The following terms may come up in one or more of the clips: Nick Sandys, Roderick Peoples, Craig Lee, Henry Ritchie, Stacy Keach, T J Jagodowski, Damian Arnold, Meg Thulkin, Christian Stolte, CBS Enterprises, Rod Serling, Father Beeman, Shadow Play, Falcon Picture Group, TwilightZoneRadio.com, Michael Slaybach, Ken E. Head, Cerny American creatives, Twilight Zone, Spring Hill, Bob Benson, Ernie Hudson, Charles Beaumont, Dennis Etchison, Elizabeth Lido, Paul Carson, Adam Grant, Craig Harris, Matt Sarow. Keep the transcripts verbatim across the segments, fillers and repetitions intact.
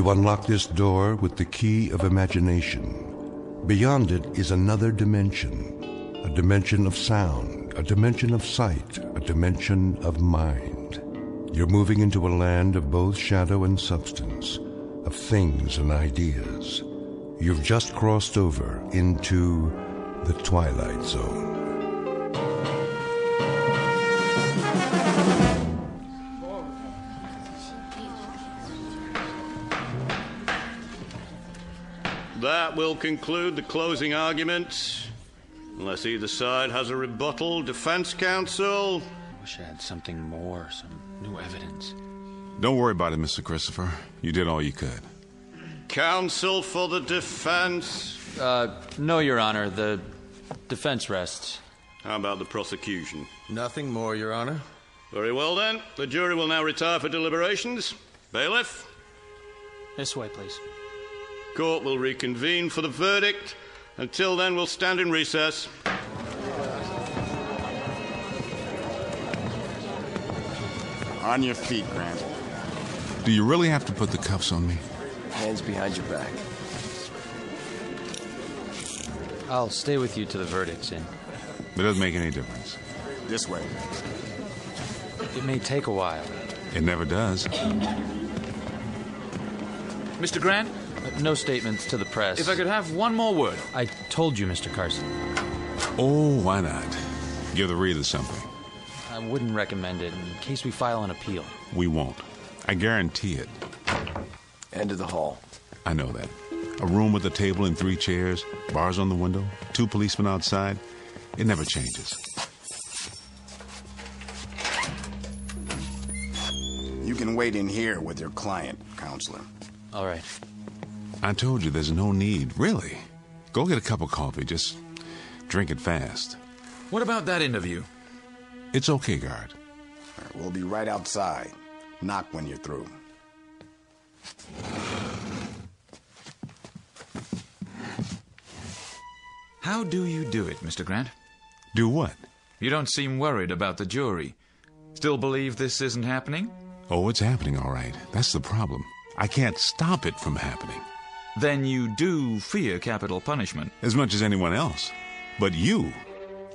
You unlock this door with the key of imagination. Beyond it is another dimension, a dimension of sound, a dimension of sight, a dimension of mind. You're moving into a land of both shadow and substance, of things and ideas. You've just crossed over into the Twilight Zone. That will conclude the closing arguments. Unless either side has a rebuttal, defense counsel. I wish I had something more, some new evidence. Don't worry about it, Mister Christopher. You did all you could. Counsel for the defense. Uh, no, Your Honor. The defense rests. How about the prosecution? Nothing more, Your Honor. Very well, then. The jury will now retire for deliberations. Bailiff? This way, please. Court will reconvene for the verdict. Until then, we'll stand in recess. On your feet, Grant. Do you really have to put the cuffs on me? Hands behind your back. I'll stay with you to the verdict's in. It doesn't make any difference. This way. It may take a while. It never does. Mister Grant? No statements to the press. If I could have one more word. I told you, Mister Carson. Oh, why not? Give the reader something. I wouldn't recommend it in case we file an appeal. We won't. I guarantee it. End of the hall. I know that. A room with a table and three chairs, bars on the window, two policemen outside. It never changes. You can wait in here with your client, counselor. All right. I told you there's no need, really. Go get a cup of coffee, just drink it fast. What about that interview? It's okay, guard. Right, we'll be right outside. Knock when you're through. How do you do it, Mister Grant? Do what? You don't seem worried about the jury. Still believe this isn't happening? Oh, it's happening, all right. That's the problem. I can't stop it from happening. Then you do fear capital punishment. As much as anyone else. But you,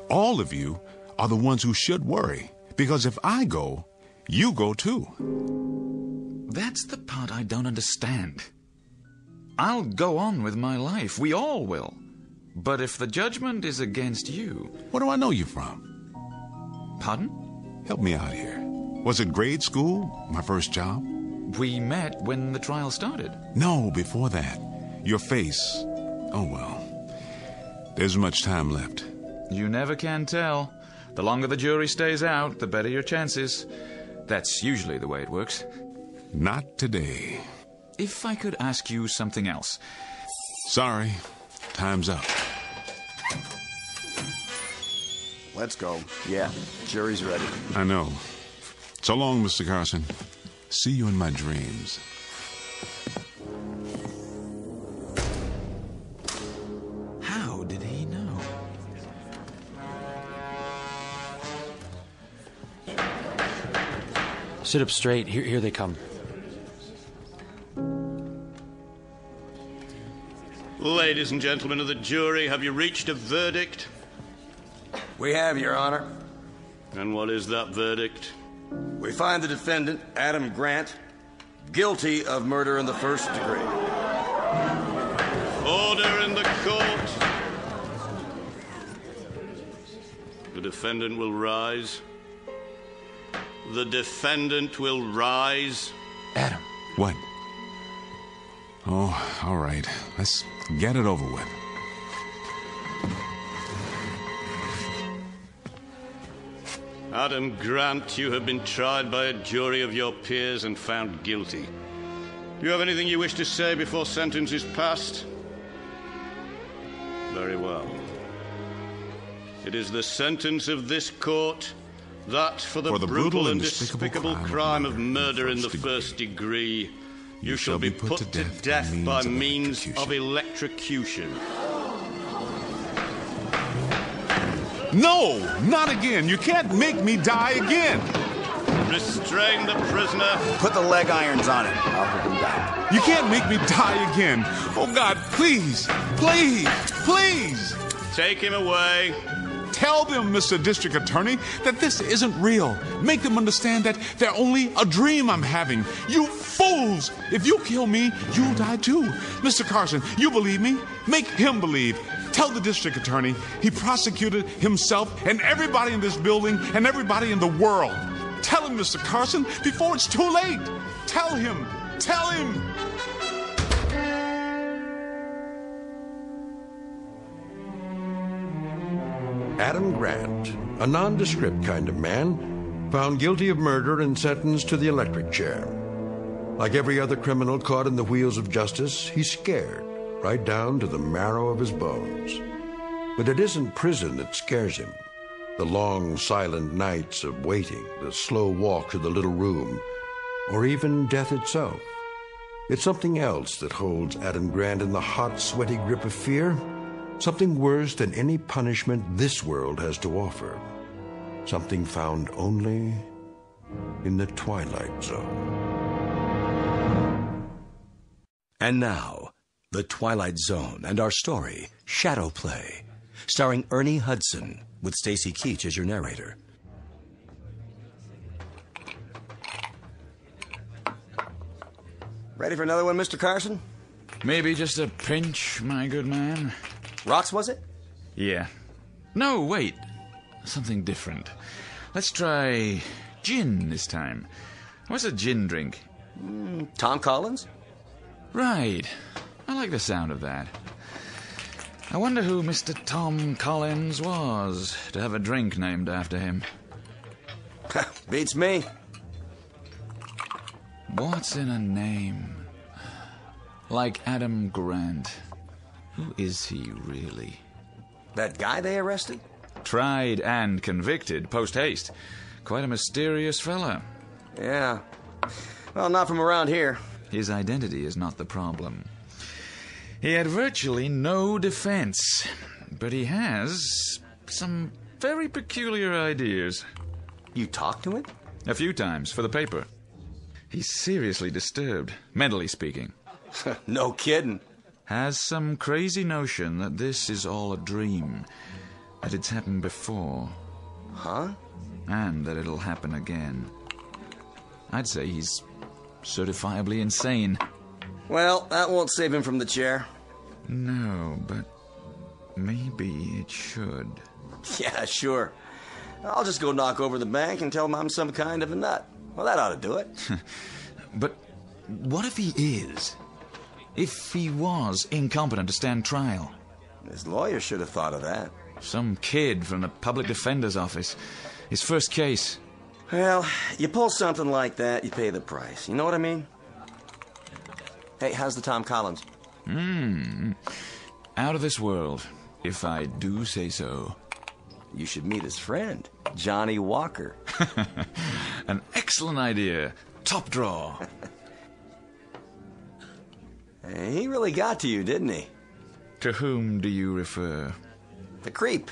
all of you, are the ones who should worry. Because if I go, you go too. That's the part I don't understand. I'll go on with my life. We all will. But if the judgment is against you... Where do I know you from? Pardon? Help me out here. Was it grade school? My first job? We met when the trial started. No, before that. Your face. Oh, well. There isn't much time left. You never can tell. The longer the jury stays out, the better your chances. That's usually the way it works. Not today. If I could ask you something else. Sorry. Time's up. Let's go. Yeah, jury's ready. I know. So long, Mister Carson. See you in my dreams. How did he know? Sit up straight. Here, here they come. Ladies and gentlemen of the jury, have you reached a verdict? We have, Your Honor. And what is that verdict? We find the defendant, Adam Grant, guilty of murder in the first degree. Order in the court. The defendant will rise. The defendant will rise. Adam. What? Oh, all right. Let's get it over with. Adam Grant, you have been tried by a jury of your peers and found guilty. Do you have anything you wish to say before sentence is passed? Very well. It is the sentence of this court that for the, for the brutal, brutal and despicable, despicable crime of murder in the first degree, degree you, you shall be put, put to death, death by means, by means of electrocution. No! Not again! You can't make me die again! restrain the prisoner. Put the leg irons on him. I'll hook him back. You can't make me die again. Oh, God, please, please, please. Take him away. Tell them, Mister District Attorney, that this isn't real. Make them understand that they're only a dream I'm having. You fools! If you kill me, you'll die too. Mister Carson, you believe me? Make him believe. Tell the District Attorney he prosecuted himself and everybody in this building and everybody in the world. Tell him, Mister Carson, before it's too late. Tell him. Tell him. Adam Grant, a nondescript kind of man, found guilty of murder and sentenced to the electric chair. Like every other criminal caught in the wheels of justice, he's scared, right down to the marrow of his bones. But it isn't prison that scares him. The long, silent nights of waiting, the slow walk to the little room, or even death itself. It's something else that holds Adam Grant in the hot, sweaty grip of fear. Something worse than any punishment this world has to offer. Something found only in the Twilight Zone. And now, The Twilight Zone and our story, Shadow Play, starring Ernie Hudson, with Stacy Keach as your narrator. Ready for another one, Mister Carson? Maybe just a pinch, my good man. Rocks, was it? Yeah. No, wait. Something different. Let's try gin this time. What's a gin drink? Mm, Tom Collins? Right. I like the sound of that. I wonder who Mister Tom Collins was to have a drink named after him. Beats me. What's in a name? Like Adam Grant. Who is he, really? That guy they arrested? Tried and convicted, post-haste. Quite a mysterious fella. Yeah. Well, not from around here. His identity is not the problem. He had virtually no defense, but he has some very peculiar ideas. You talked to him? A few times, for the paper. He's seriously disturbed, mentally speaking. No kidding. Has some crazy notion that this is all a dream, that it's happened before. Huh? And that it'll happen again. I'd say he's certifiably insane. Well, that won't save him from the chair. No, but maybe it should. Yeah, sure. I'll just go knock over the bank and tell him I'm some kind of a nut. Well, that ought to do it. But what if he is? If he was incompetent to stand trial? His lawyer should have thought of that. Some kid from the public defender's office. His first case. Well, you pull something like that, you pay the price. You know what I mean? Hey, how's the Tom Collins? Hmm. Out of this world, if I do say so. You should meet his friend, Johnny Walker. An excellent idea. Top draw. He really got to you, didn't he? To whom do you refer? The creep.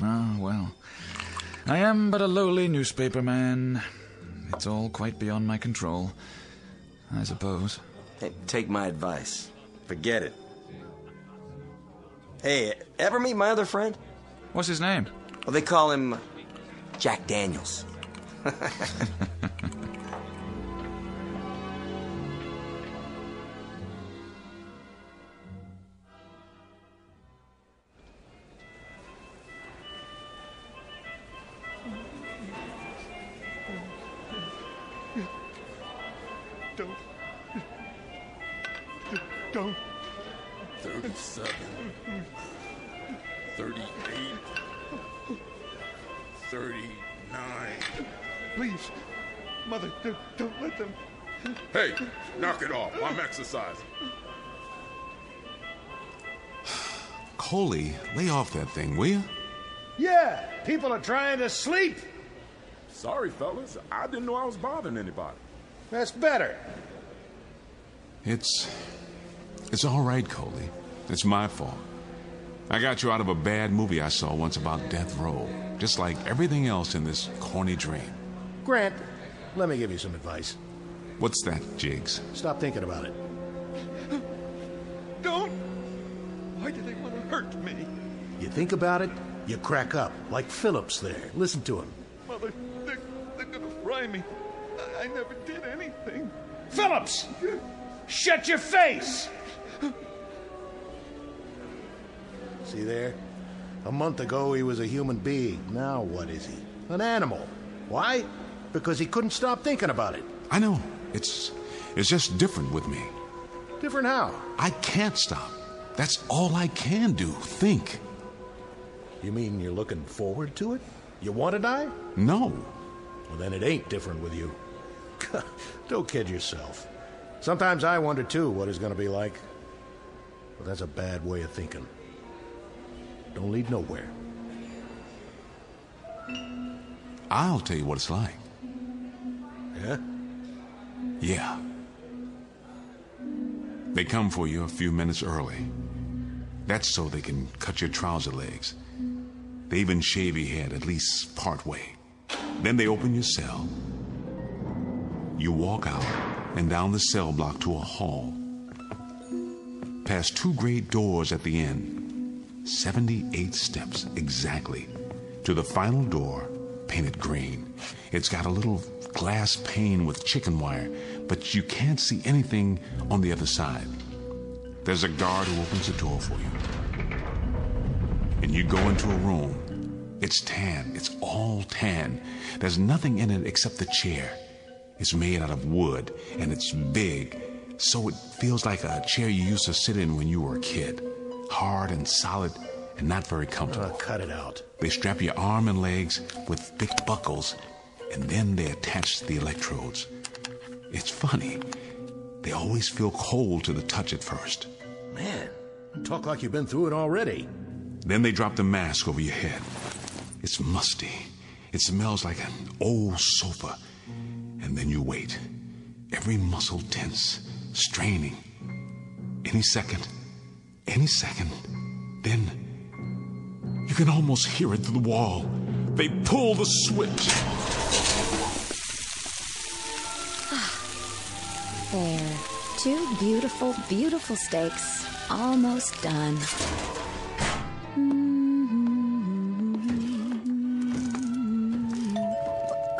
Ah, well. I am but a lowly newspaper man. It's all quite beyond my control, I suppose. Hey, take my advice. Forget it. Hey, ever meet my other friend? What's his name? Well, they call him Jack Daniels. Hey, knock it off. I'm exercising. Coley, lay off that thing, will you? Yeah, people are trying to sleep. Sorry, fellas. I didn't know I was bothering anybody. That's better. It's... It's all right, Coley. It's my fault. I got you out of a bad movie I saw once about Death Row. Just like everything else in this corny dream. Grant, Let me give you some advice. What's that, Jiggs? Stop thinking about it. Don't! Why do they want to hurt me? You think about it, you crack up, like Phillips there. Listen to him. Mother, they're, they're gonna fry me. I, I never did anything. Phillips! Shut your face! See there? A month ago, he was a human being. Now what is he? An animal. Why? Because he couldn't stop thinking about it. I know. It's it's just different with me. Different how? I can't stop. That's all I can do. Think. You mean you're looking forward to it? You want to die? No. Well, then it ain't different with you. Don't kid yourself. Sometimes I wonder, too, what it's going to be like. But that's a bad way of thinking. Don't lead nowhere. I'll tell you what it's like. Yeah? Yeah. They come for you a few minutes early. That's so they can cut your trouser legs. They even shave your head, at least part way. Then they open your cell. You walk out and down the cell block to a hall. Past two great doors at the end. seventy-eight steps exactly to the final door, painted green. It's got a little glass pane with chicken wire, but you can't see anything on the other side. There's a guard who opens the door for you. And you go into a room. It's tan. It's all tan. There's nothing in it except the chair. It's made out of wood, and it's big, so it feels like a chair you used to sit in when you were a kid. Hard and solid and not very comfortable. Oh, cut it out. They strap your arm and legs with thick buckles, and then they attach the electrodes. It's funny. They always feel cold to the touch at first. Man, talk like you've been through it already. Then they drop the mask over your head. It's musty. It smells like an old sofa. And then you wait. Every muscle tense, straining. Any second... Any second, then you can almost hear it through the wall. They pull the switch. There. Two beautiful, beautiful steaks. Almost done.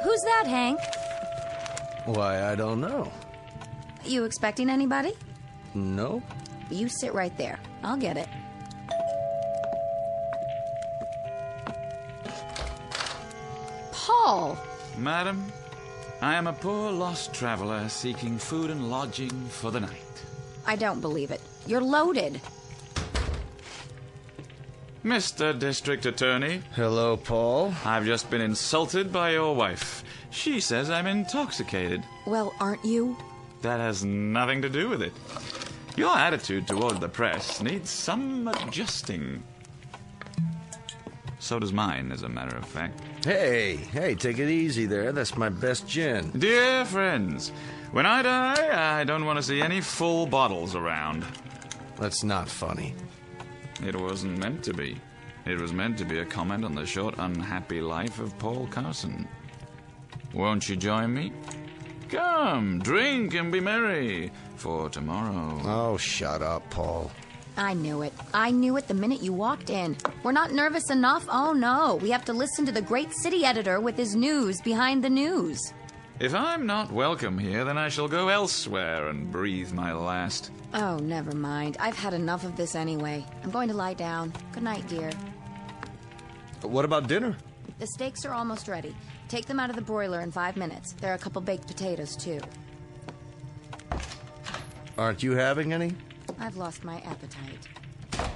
Who's that, Hank? Why, I don't know. You expecting anybody? Nope. You sit right there. I'll get it. Paul! Madam, I am a poor lost traveler seeking food and lodging for the night. I don't believe it. You're loaded. Mister District Attorney. Hello, Paul. I've just been insulted by your wife. She says I'm intoxicated. Well, aren't you? That has nothing to do with it. Your attitude toward the press needs some adjusting. So does mine, as a matter of fact. Hey, hey, take it easy there. That's my best gin. Dear friends, when I die, I don't want to see any full bottles around. That's not funny. It wasn't meant to be. It was meant to be a comment on the short, unhappy life of Paul Carson. Won't you join me? Come, drink and be merry for tomorrow. Oh, shut up, Paul. I knew it. I knew it the minute you walked in. We're not nervous enough? Oh, no. We have to listen to the great city editor with his news behind the news. If I'm not welcome here, then I shall go elsewhere and breathe my last. Oh, never mind. I've had enough of this anyway. I'm going to lie down. Good night, dear. What about dinner? The steaks are almost ready. Take them out of the broiler in five minutes. There are a couple baked potatoes, too. Aren't you having any? I've lost my appetite.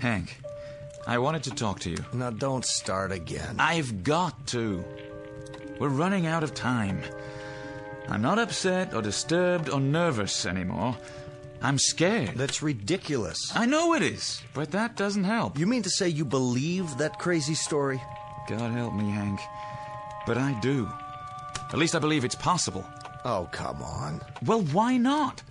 Hank, I wanted to talk to you. Now, don't start again. I've got to. We're running out of time. I'm not upset or disturbed or nervous anymore. I'm scared. That's ridiculous. I know it is, but that doesn't help. You mean to say you believe that crazy story? God help me, Hank. But I do. At least I believe it's possible. Oh, come on. Well, why not?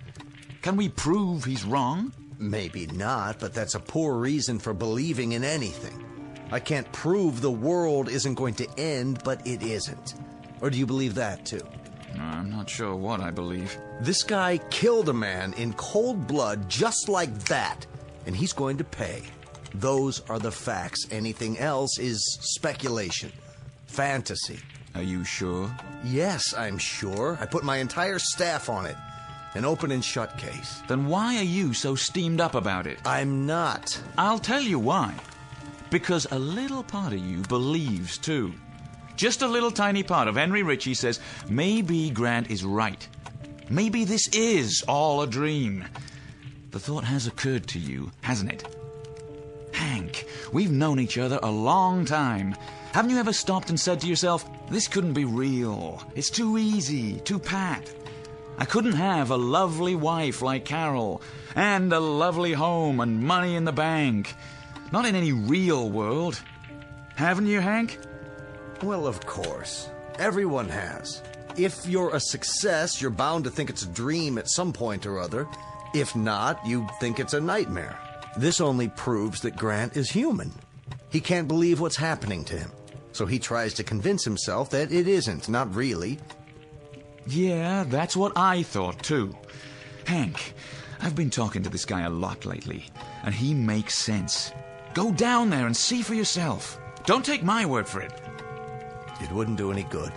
Can we prove he's wrong? Maybe not, but that's a poor reason for believing in anything. I can't prove the world isn't going to end, but it isn't. Or do you believe that, too? I'm not sure what I believe. This guy killed a man in cold blood just like that, and he's going to pay. Those are the facts. Anything else is speculation, fantasy. Are you sure? Yes, I'm sure. I put my entire staff on it. An open and shut case. Then why are you so steamed up about it? I'm not. I'll tell you why. Because a little part of you believes, too. Just a little tiny part of Henry Ritchie says, maybe Grant is right. Maybe this is all a dream. The thought has occurred to you, hasn't it? Hank, we've known each other a long time. Haven't you ever stopped and said to yourself, this couldn't be real. It's too easy, too pat. I couldn't have a lovely wife like Carol, and a lovely home and money in the bank. Not in any real world. Haven't you, Hank? Well, of course. Everyone has. If you're a success, you're bound to think it's a dream at some point or other. If not, you think it's a nightmare. This only proves that Grant is human. He can't believe what's happening to him. So he tries to convince himself that it isn't, not really. Yeah, that's what I thought, too. Hank, I've been talking to this guy a lot lately, and he makes sense. Go down there and see for yourself. Don't take my word for it. It wouldn't do any good.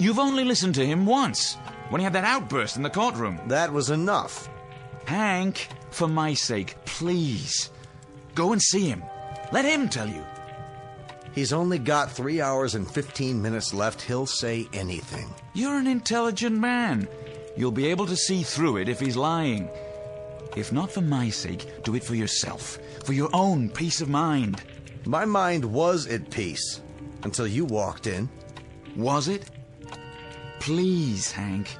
You've only listened to him once, when he had that outburst in the courtroom. That was enough. Hank, for my sake, please, go and see him. Let him tell you. He's only got three hours and fifteen minutes left. He'll say anything. You're an intelligent man. You'll be able to see through it if he's lying. If not for my sake, do it for yourself, for your own peace of mind. My mind was at peace. Until you walked in. Was it? Please, Hank.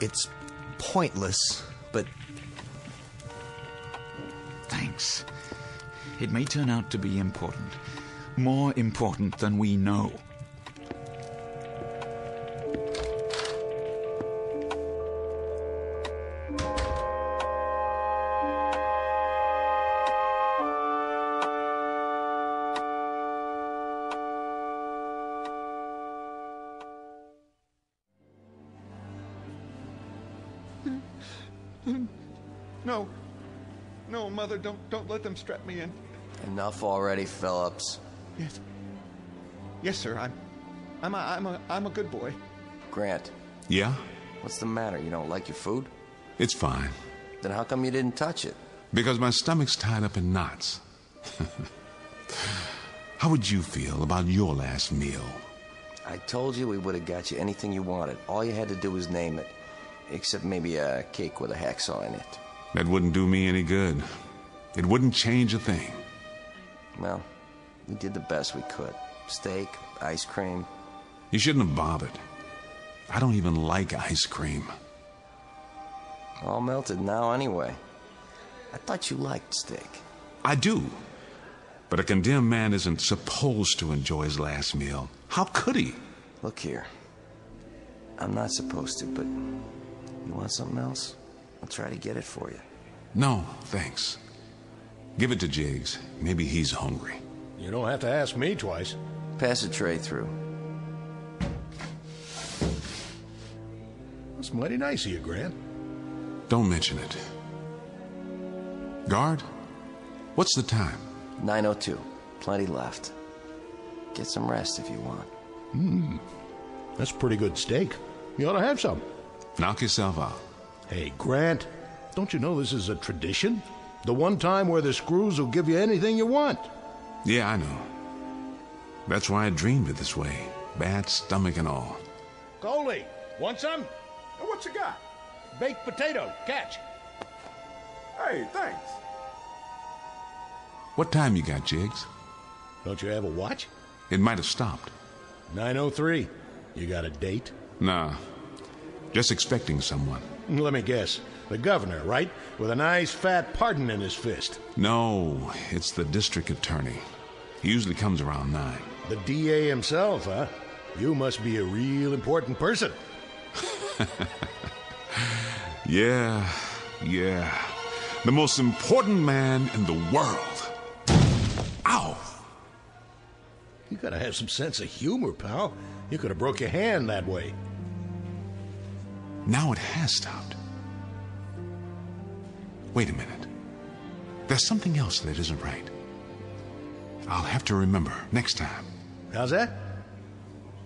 It's pointless, but... Thanks. It may turn out to be important. More important than we know. No. No, Mother, don't don't let them strap me in. Enough already, Phillips. Yes. Yes, sir. I'm I'm a, I'm a I'm a good boy. Grant. Yeah? What's the matter? You don't like your food? It's fine. Then how come you didn't touch it? Because my stomach's tied up in knots. How would you feel about your last meal? I told you we would have got you anything you wanted. All you had to do was name it. Except maybe a cake with a hacksaw in it. That wouldn't do me any good. It wouldn't change a thing. Well, we did the best we could. Steak, ice cream. You shouldn't have bothered. I don't even like ice cream. All melted now anyway. I thought you liked steak. I do. But a condemned man isn't supposed to enjoy his last meal. How could he? Look here. I'm not supposed to, but... You want something else? I'll try to get it for you. No, thanks. Give it to Jiggs. Maybe he's hungry. You don't have to ask me twice. Pass the tray through. That's mighty nice of you, Grant. Don't mention it. Guard, what's the time? nine oh two. Plenty left. Get some rest if you want. Mmm. That's pretty good steak. You ought to have some. Knock yourself out. Hey, Grant, don't you know this is a tradition? The one time where the screws will give you anything you want. Yeah, I know. That's why I dreamed it this way. Bad stomach and all. Goalie, want some? What you got? Baked potato, catch. Hey, thanks. What time you got, Jiggs? Don't you have a watch? It might have stopped. nine oh three. You got a date? Nah. Just expecting someone. Let me guess. The governor, right? With a nice fat pardon in his fist. No, it's the district attorney. He usually comes around nine. The D A himself, huh? You must be a real important person. Yeah, yeah. The most important man in the world. Ow! Gotta have some sense of humor, pal. You could have broke your hand that way. Now it has stopped. Wait a minute. There's something else that isn't right. I'll have to remember next time. How's that?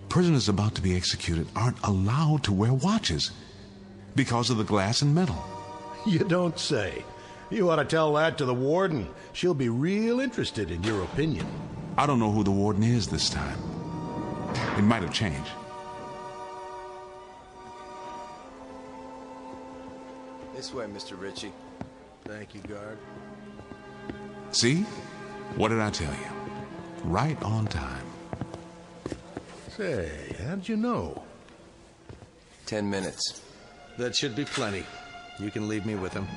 Prisoners about to be executed aren't allowed to wear watches because of the glass and metal. You don't say. You ought to tell that to the warden. She'll be real interested in your opinion. I don't know who the warden is this time. It might have changed. This way, Mister Ritchie. Thank you, guard. See? What did I tell you? Right on time. Say, how'd you know? Ten minutes. That should be plenty. You can leave me with him.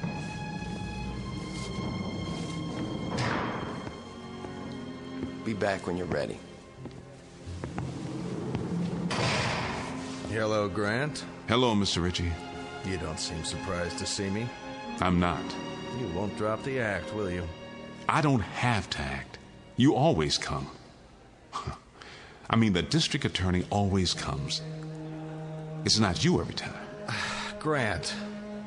Be back when you're ready. Hello, Grant. Hello, Mister Ritchie. You don't seem surprised to see me. I'm not. You won't drop the act, will you? I don't have to act. You always come. I mean, the district attorney always comes. It's not you every time. Grant.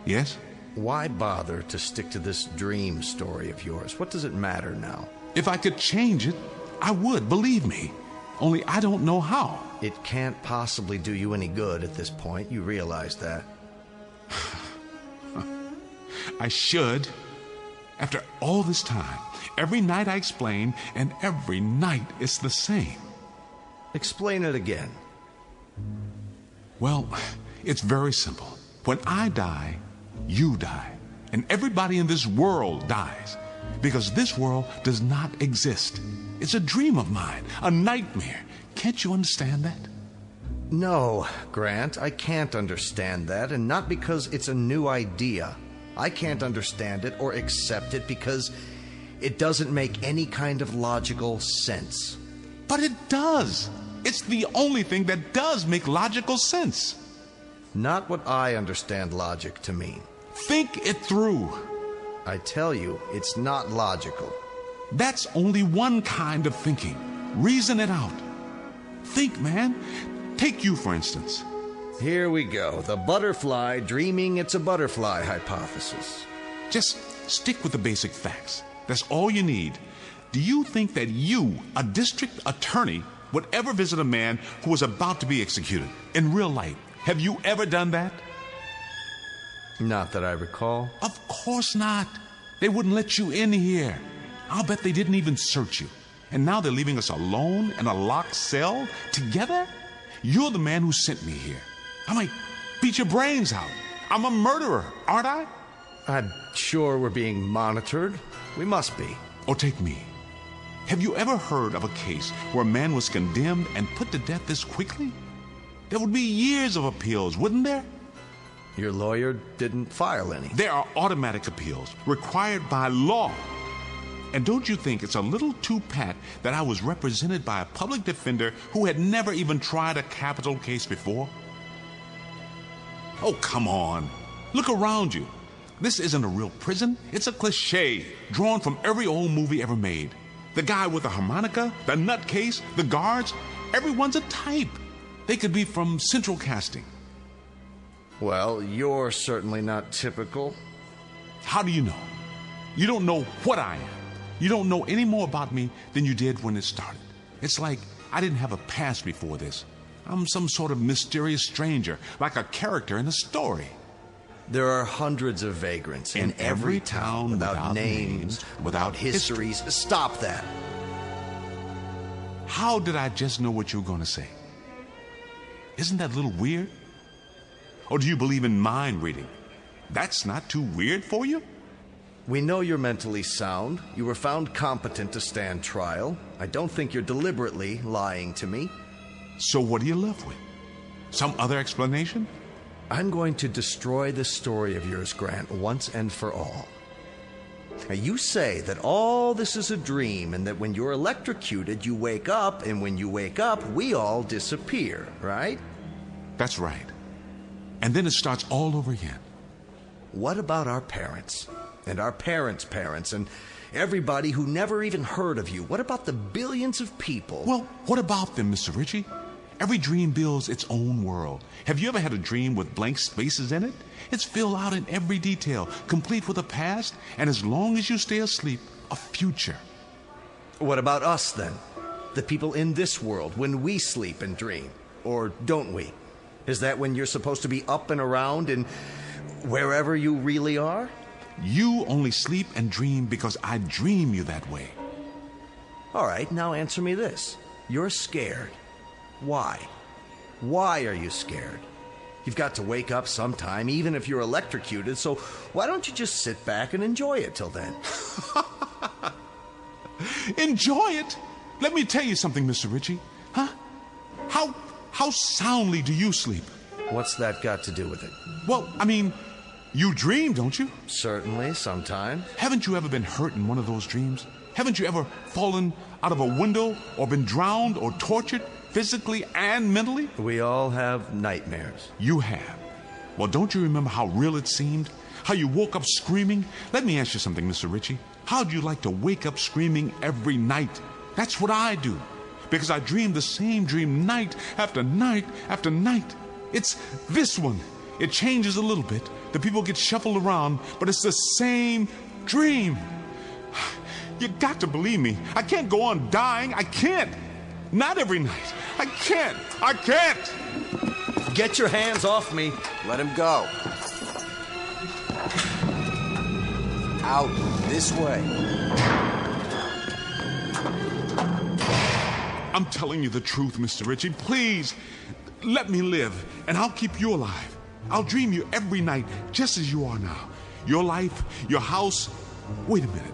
Yes? Why bother to stick to this dream story of yours? What does it matter now? If I could change it, I would, believe me. Only I don't know how. It can't possibly do you any good at this point. You realize that. I should. After all this time, every night I explain, and every night it's the same. Explain it again. Well, it's very simple. When I die, you die, and everybody in this world dies, because this world does not exist. It's a dream of mine, a nightmare. Can't you understand that? No, Grant, I can't understand that, and not because it's a new idea. I can't understand it or accept it because it doesn't make any kind of logical sense. But it does. It's the only thing that does make logical sense. Not what I understand logic to mean. Think it through. I tell you, it's not logical. That's only one kind of thinking. Reason it out. Think, man. Take you, for instance. Here we go. The butterfly dreaming it's a butterfly hypothesis. Just stick with the basic facts. That's all you need. Do you think that you, a district attorney, would ever visit a man who was about to be executed in real life? Have you ever done that? Not that I recall. Of course not. They wouldn't let you in here. I'll bet they didn't even search you. And now they're leaving us alone in a locked cell together? You're the man who sent me here. I might beat your brains out. I'm a murderer, aren't I? I'm sure we're being monitored. We must be. Or take me. Have you ever heard of a case where a man was condemned and put to death this quickly? There would be years of appeals, wouldn't there? Your lawyer didn't file any. There are automatic appeals required by law. And don't you think it's a little too pat that I was represented by a public defender who had never even tried a capital case before? Oh, come on. Look around you. This isn't a real prison. It's a cliche drawn from every old movie ever made. The guy with the harmonica, the nutcase, the guards, everyone's a type. They could be from Central Casting. Well, you're certainly not typical. How do you know? You don't know what I am. You don't know any more about me than you did when it started. It's like I didn't have a past before this. I'm some sort of mysterious stranger, like a character in a story. There are hundreds of vagrants in, in every, every town without, without names, without, without histories. History. Stop that. How did I just know what you were going to say? Isn't that a little weird? Or do you believe in mind reading? That's not too weird for you? We know you're mentally sound. You were found competent to stand trial. I don't think you're deliberately lying to me. So what are you left with? Some other explanation? I'm going to destroy this story of yours, Grant, once and for all. Now, you say that all this is a dream and that when you're electrocuted, you wake up, and when you wake up, we all disappear, right? That's right. And then it starts all over again. What about our parents? and our parents' parents and everybody who never even heard of you. What about the billions of people? Well, what about them, Mister Ritchie? Every dream builds its own world. Have you ever had a dream with blank spaces in it? It's filled out in every detail, complete with a past, and as long as you stay asleep, a future. What about us, then? The people in this world, when we sleep and dream, or don't we? Is that when you're supposed to be up and around and wherever you really are? You only sleep and dream because I dream you that way. All right, now answer me this. You're scared. Why? Why are you scared? You've got to wake up sometime, even if you're electrocuted, so why don't you just sit back and enjoy it till then? Enjoy it? Let me tell you something, Mister Ritchie. Huh? How, how soundly do you sleep? What's that got to do with it? Well, I mean, you dream, don't you? Certainly, sometime. Haven't you ever been hurt in one of those dreams? Haven't you ever fallen out of a window or been drowned or tortured, physically and mentally? We all have nightmares. You have. Well, don't you remember how real it seemed? How you woke up screaming? Let me ask you something, Mister Ritchie. How'd you like to wake up screaming every night? That's what I do, because I dream the same dream night after night after night. It's this one. It changes a little bit. The people get shuffled around, but it's the same dream. You got to believe me. I can't go on dying. I can't. Not every night. I can't. I can't. Get your hands off me. Let him go. Out this way. I'm telling you the truth, Mister Ritchie. Please, let me live, and I'll keep you alive. I'll dream you every night, just as you are now. Your life, your house. Wait a minute.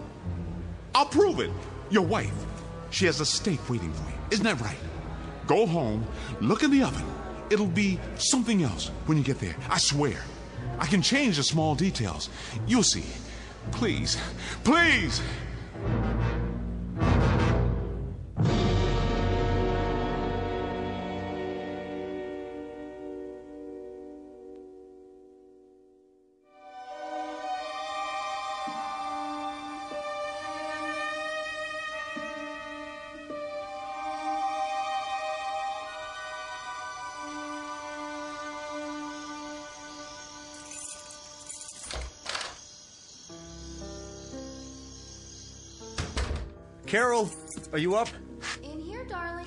I'll prove it. Your wife. She has a steak waiting for you. Isn't that right? Go home, look in the oven. It'll be something else when you get there. I swear. I can change the small details. You'll see. Please. Please! Carol, are you up? In here, darling.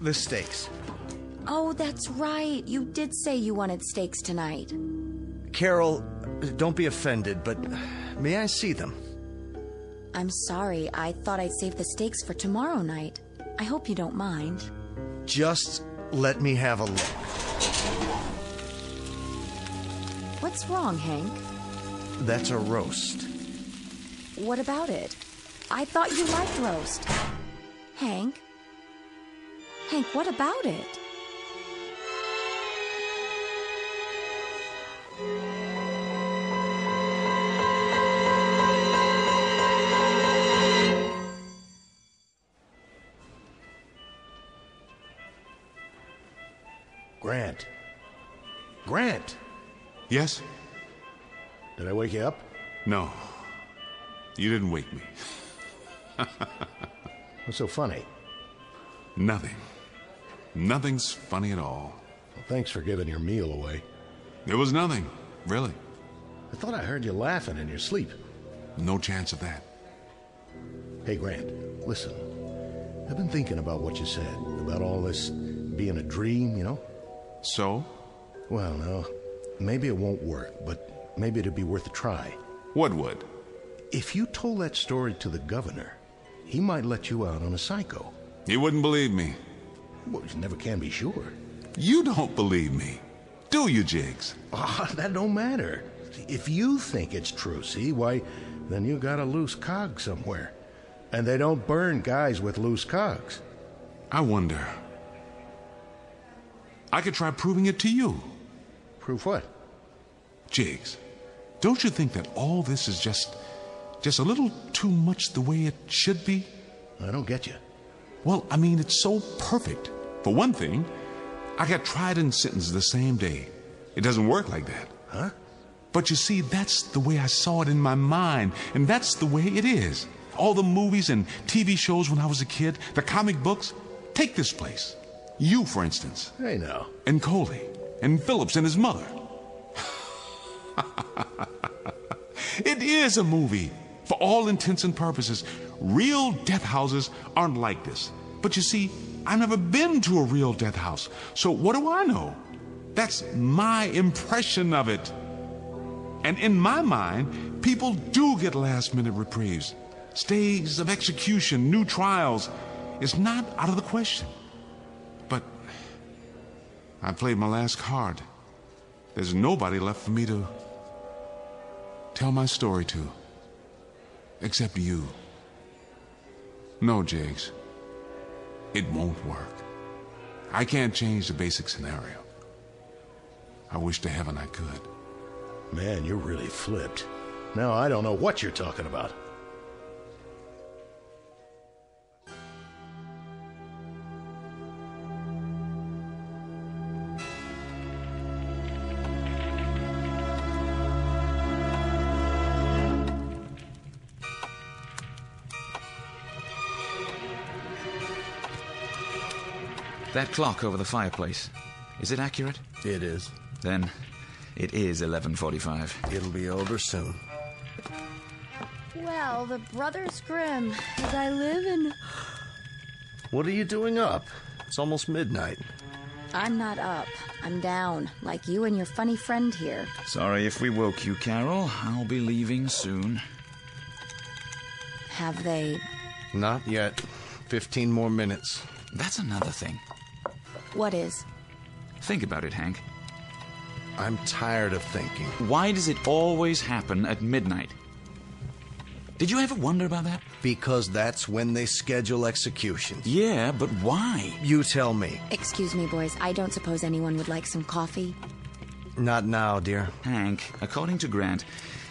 The steaks. Oh, that's right. You did say you wanted steaks tonight. Carol, don't be offended, but may I see them? I'm sorry. I thought I'd save the steaks for tomorrow night. I hope you don't mind. Just let me have a look. What's wrong, Hank? That's a roast. What about it? I thought you liked roast. Hank? Hank, what about it? Grant. Grant! Yes? Did I wake you up? No. You didn't wake me. What's so funny? Nothing. Nothing's funny at all. Well, thanks for giving your meal away. It was nothing, really. I thought I heard you laughing in your sleep. No chance of that. Hey, Grant, listen. I've been thinking about what you said, about all this being a dream, you know? So? Well, no. Maybe it won't work, but maybe it'd be worth a try. What would? If you told that story to the governor, he might let you out on a psycho. He wouldn't believe me. Well, you never can be sure. You don't believe me, do you, Jigs? Oh, that don't matter. If you think it's true, see, why, then you got a loose cog somewhere. And they don't burn guys with loose cogs. I wonder. I could try proving it to you. Prove what? Jigs, don't you think that all this is just... Just a little too much the way it should be? I don't get you. Well, I mean, it's so perfect. For one thing, I got tried and sentenced the same day. It doesn't work like that. Huh? But you see, that's the way I saw it in my mind, and that's the way it is. All the movies and T V shows when I was a kid, the comic books, take this place. You, for instance. I know. And Coley, and Phillips and his mother. It is a movie, for all intents and purposes. Real death houses aren't like this. But you see, I've never been to a real death house, so what do I know? That's my impression of it. And in my mind, people do get last-minute reprieves. Stays of execution, new trials. It's not out of the question. But I played my last card. There's nobody left for me to tell my story to. Except you. No, Jiggs. It won't work. I can't change the basic scenario. I wish to heaven I could. Man, you're really flipped. Now I don't know what you're talking about. That clock over the fireplace, is it accurate? It is. Then it is eleven forty-five. It'll be over soon. Well, the Brothers Grimm, as I live in... What are you doing up? It's almost midnight. I'm not up. I'm down, like you and your funny friend here. Sorry if we woke you, Carol. I'll be leaving soon. Have they... Not yet. Fifteen more minutes. That's another thing. What is? Think about it, Hank. I'm tired of thinking. Why does it always happen at midnight? Did you ever wonder about that? Because that's when they schedule executions. Yeah, but why? You tell me. Excuse me, boys. I don't suppose anyone would like some coffee? Not now, dear. Hank, according to Grant,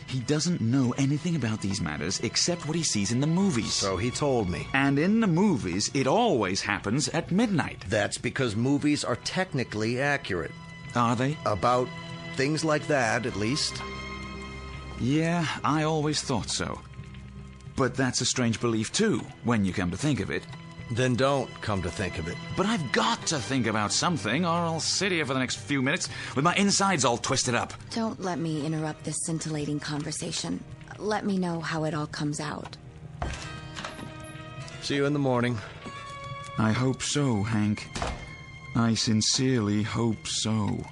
he doesn't know anything about these matters except what he sees in the movies. So he told me. And in the movies, it always happens at midnight. That's because movies are technically accurate. Are they? About things like that, at least. Yeah, I always thought so. But that's a strange belief, too, when you come to think of it. Then don't come to think of it. But I've got to think about something, or I'll sit here for the next few minutes with my insides all twisted up. Don't let me interrupt this scintillating conversation. Let me know how it all comes out. See you in the morning. I hope so, Hank. I sincerely hope so.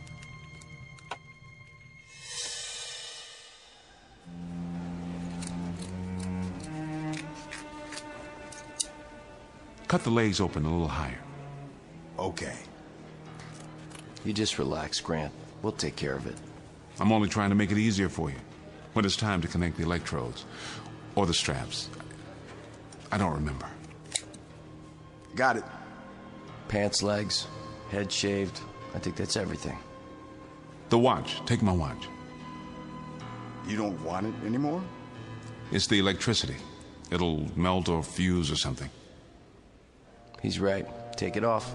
Cut the legs open a little higher. Okay. You just relax, Grant. We'll take care of it. I'm only trying to make it easier for you. When it's time to connect the electrodes or the straps. I don't remember. Got it. Pants, legs, head shaved. I think that's everything. The watch. Take my watch. You don't want it anymore? It's the electricity. It'll melt or fuse or something. He's right. Take it off.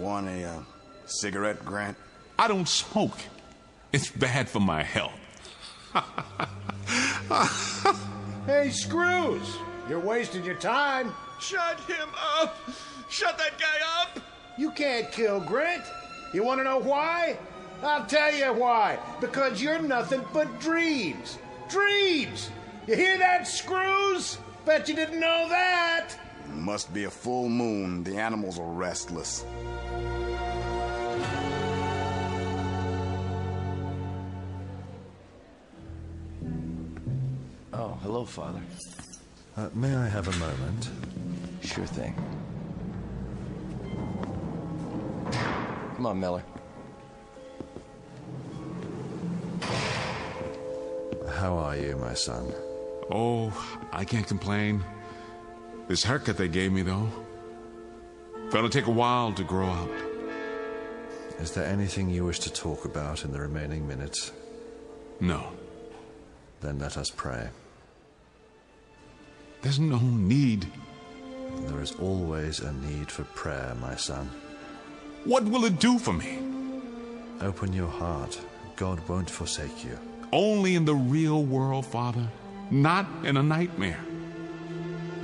Want a uh, cigarette, Grant? I don't smoke. It's bad for my health. Hey, Screws! You're wasting your time. Shut him up! Shut that guy up! You can't kill Grant. You want to know why? I'll tell you why. Because you're nothing but dreams. Dreams! You hear that, Screws? Bet you didn't know that. It must be a full moon. The animals are restless. Oh, hello, Father. Uh, may I have a moment? Sure thing. Come on, Miller. How are you, my son? Oh, I can't complain. This haircut they gave me, though. Gonna take a while to grow out. Is there anything you wish to talk about in the remaining minutes? No. Then let us pray. There's no need. There is always a need for prayer, my son. What will it do for me? Open your heart. God won't forsake you. Only in the real world, Father, not in a nightmare.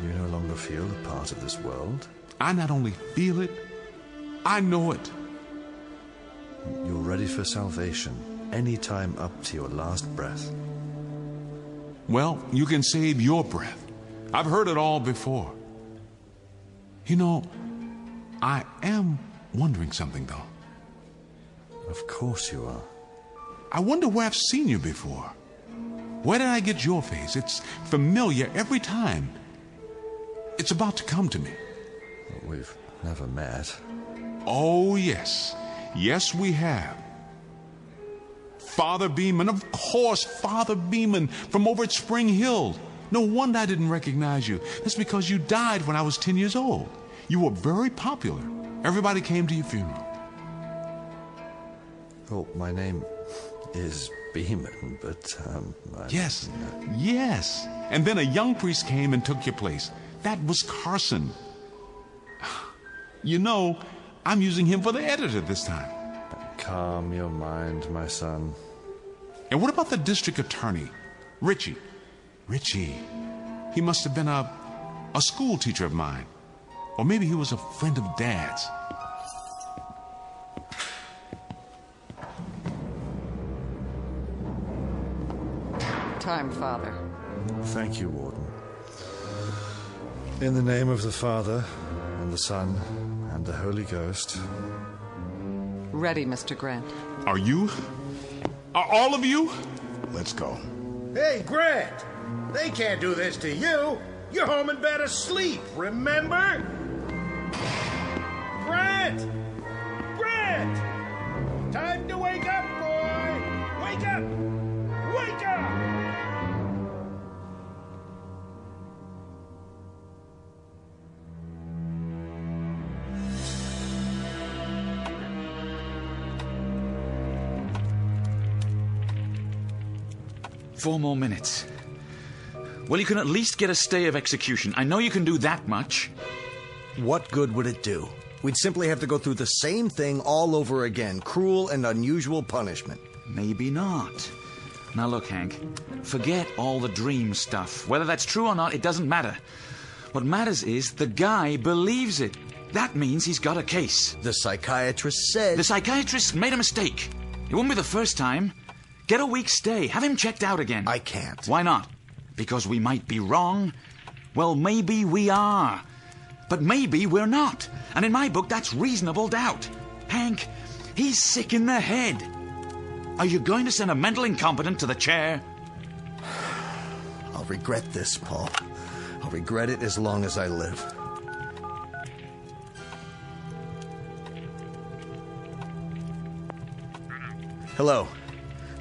You no longer feel a part of this world? I not only feel it, I know it. You're ready for salvation, any time up to your last breath. Well, you can save your breath. I've heard it all before. You know, I am wondering something, though. Of course you are. I wonder where I've seen you before. Where did I get your face? It's familiar every time. It's about to come to me. We've never met. Oh, yes. Yes, we have. Father Beeman, of course, Father Beeman from over at Spring Hill. No wonder I didn't recognize you. That's because you died when I was ten years old. You were very popular. Everybody came to your funeral. Oh, my name is Beeman, but... Um, I, yes, uh... yes. And then a young priest came and took your place. That was Carson. You know, I'm using him for the editor this time. Calm your mind, my son. And what about the district attorney, Richie? Richie, he must have been a, a school teacher of mine. Or maybe he was a friend of Dad's. Time, Father. Thank you, Warden. In the name of the Father, and the Son, and the Holy Ghost. Ready, Mister Grant. Are you? Are all of you? Let's go. Hey, Grant! They can't do this to you! You're home and bed asleep, remember? Grant! Grant! Time to wake up, boy! Wake up! Wake up! Four more minutes. Well, you can at least get a stay of execution. I know you can do that much. What good would it do? We'd simply have to go through the same thing all over again. Cruel and unusual punishment. Maybe not. Now look, Hank. Forget all the dream stuff. Whether that's true or not, it doesn't matter. What matters is the guy believes it. That means he's got a case. The psychiatrist said... The psychiatrist made a mistake. It won't be the first time. Get a week's stay. Have him checked out again. I can't. Why not? Because we might be wrong. Well, maybe we are. But maybe we're not. And in my book, that's reasonable doubt. Hank, he's sick in the head. Are you going to send a mental incompetent to the chair? I'll regret this, Paul. I'll regret it as long as I live. Hello.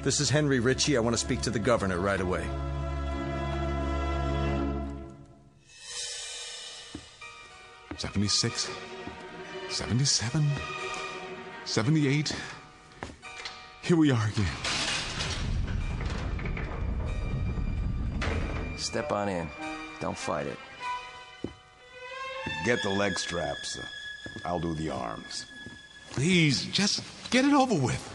This is Henry Ritchie. I want to speak to the governor right away. seventy-six, seventy-seven, seventy-eight. Here we are again. Step on in. Don't fight it. Get the leg straps. I'll do the arms. Please, just get it over with.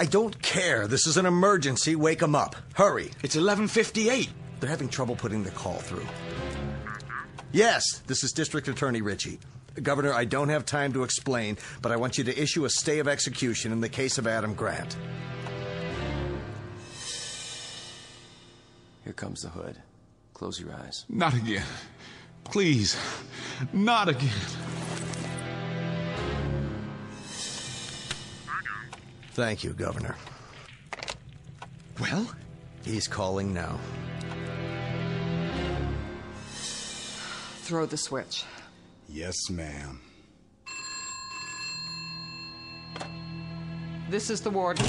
I don't care. This is an emergency. Wake them up. Hurry. It's eleven fifty-eight. They're having trouble putting the call through. Yes, this is District Attorney Ritchie. Governor, I don't have time to explain, but I want you to issue a stay of execution in the case of Adam Grant. Here comes the hood. Close your eyes. Not again. Please. Not again. Thank you, Governor. Well? He's calling now. Throw the switch. Yes, ma'am. This is the warden.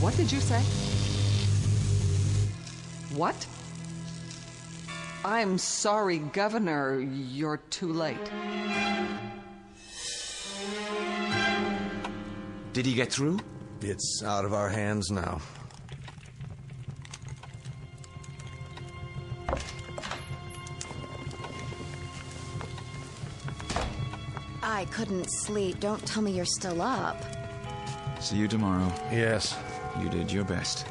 What did you say? What? I'm sorry, Governor. You're too late. Did he get through? It's out of our hands now. I couldn't sleep. Don't tell me you're still up. See you tomorrow. Yes. You did your best.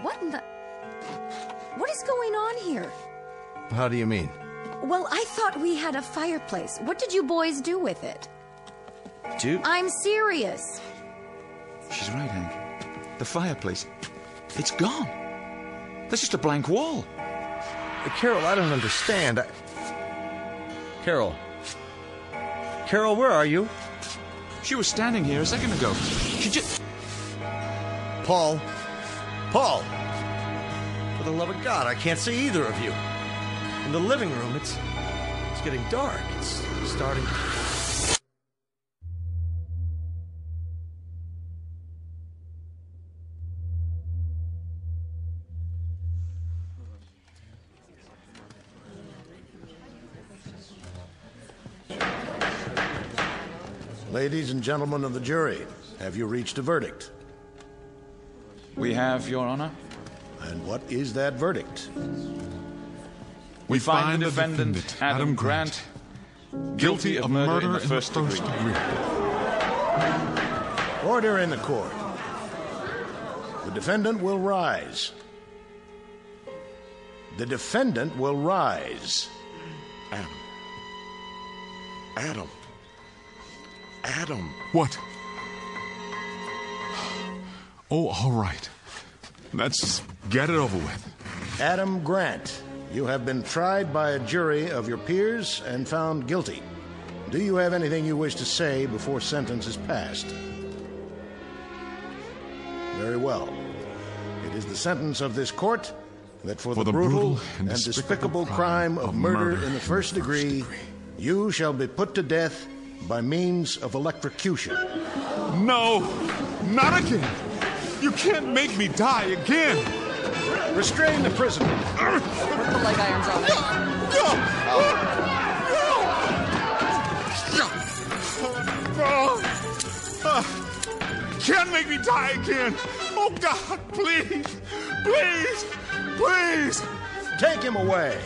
What in the... What is going on here? How do you mean? Well, I thought we had a fireplace. What did you boys do with it? Do? I'm serious. She's right, Hank. The fireplace. It's gone. That's just a blank wall. Carol, I don't understand. I... Carol. Carol, where are you? She was standing here a second ago. She just... Paul. Paul! For the love of God, I can't see either of you. In the living room, it's... It's getting dark. It's starting... Ladies and gentlemen of the jury, have you reached a verdict? We have, Your Honor. And what is that verdict? We, we find the defendant, defendant Adam, Adam Grant, Grant guilty of murder, murder in the first, in the first degree. degree. Order in the court. The defendant will rise. The defendant will rise. Adam. Adam. Adam. What? Oh, all right. Let's get it over with. Adam Grant, you have been tried by a jury of your peers and found guilty. Do you have anything you wish to say before sentence is passed? Very well. It is the sentence of this court that for, for the, the brutal, brutal and despicable, despicable crime of murder, murder in the first, in the first degree, degree, you shall be put to death by means of electrocution. No! Not again! You can't make me die again! Restrain the prisoner. Put the leg irons on. No! No! Oh. No! No! Uh, can't make me die again! Oh, God, please! Please! Please! Take him away!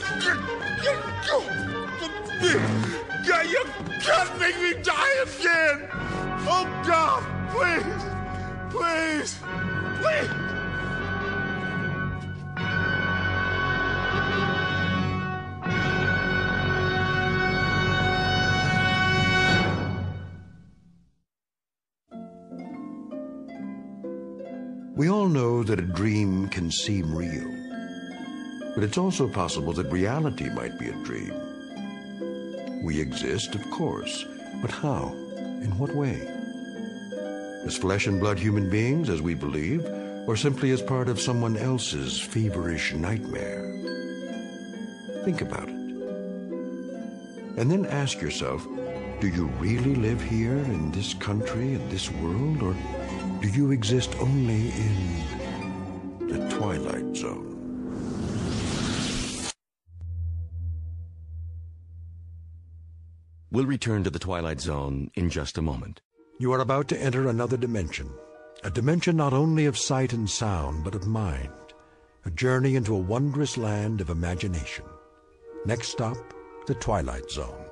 Yeah, you can't make me die again! Oh, God, please! Please! Please! We all know that a dream can seem real, but it's also possible that reality might be a dream. We exist, of course, but how? In what way? As flesh and blood human beings, as we believe, or simply as part of someone else's feverish nightmare? Think about it. And then ask yourself, do you really live here, in this country, in this world, or do you exist only in the Twilight Zone? We'll return to the Twilight Zone in just a moment. You are about to enter another dimension. A dimension not only of sight and sound, but of mind. A journey into a wondrous land of imagination. Next stop, the Twilight Zone.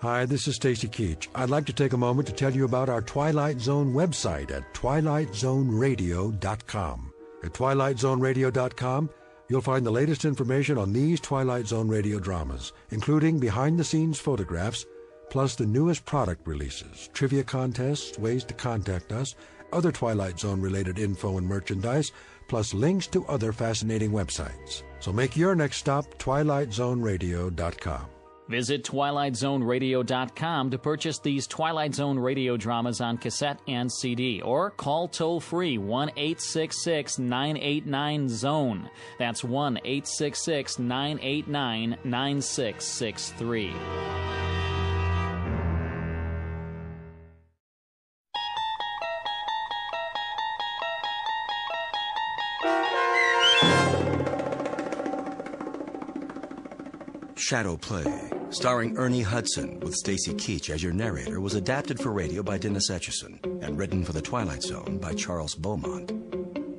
Hi, this is Stacy Keach. I'd like to take a moment to tell you about our Twilight Zone website at Twilight Zone Radio dot com. At Twilight Zone Radio dot com, you'll find the latest information on these Twilight Zone radio dramas, including behind-the-scenes photographs, plus the newest product releases, trivia contests, ways to contact us, other Twilight Zone-related info and merchandise, plus links to other fascinating websites. So make your next stop Twilight Zone Radio dot com. Visit Twilight Zone Radio dot com to purchase these Twilight Zone radio dramas on cassette and C D, or call toll-free one eight six six, nine eight nine, zone. That's one eight six six, nine eight nine, nine six six three. Shadow Play, starring Ernie Hudson with Stacy Keach as your narrator, was adapted for radio by Dennis Etchison and written for The Twilight Zone by Charles Beaumont.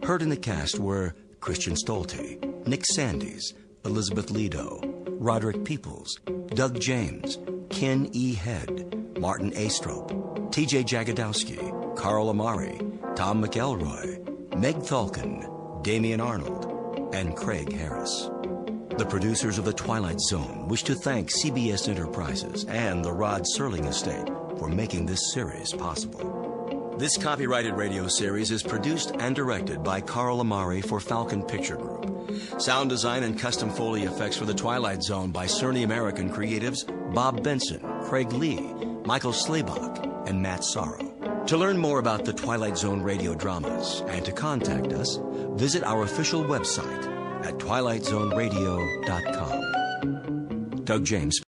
Heard in the cast were Christian Stolte, Nick Sandys, Elizabeth Lido, Roderick Peoples, Doug James, Ken E. Head, Martin Astrup, T J Jagodowski, Carl Amari, Tom McElroy, Meg Thulkin, Damian Arnold, and Craig Harris. The producers of The Twilight Zone wish to thank C B S Enterprises and the Rod Serling Estate for making this series possible. This copyrighted radio series is produced and directed by Carl Amari for Falcon Picture Group. Sound design and custom Foley effects for The Twilight Zone by Cerny American creatives Bob Benson, Craig Lee, Michael Slaybach, and Matt Sarow. To learn more about The Twilight Zone radio dramas and to contact us, visit our official website at Twilight Zone Radio dot com. Doug James.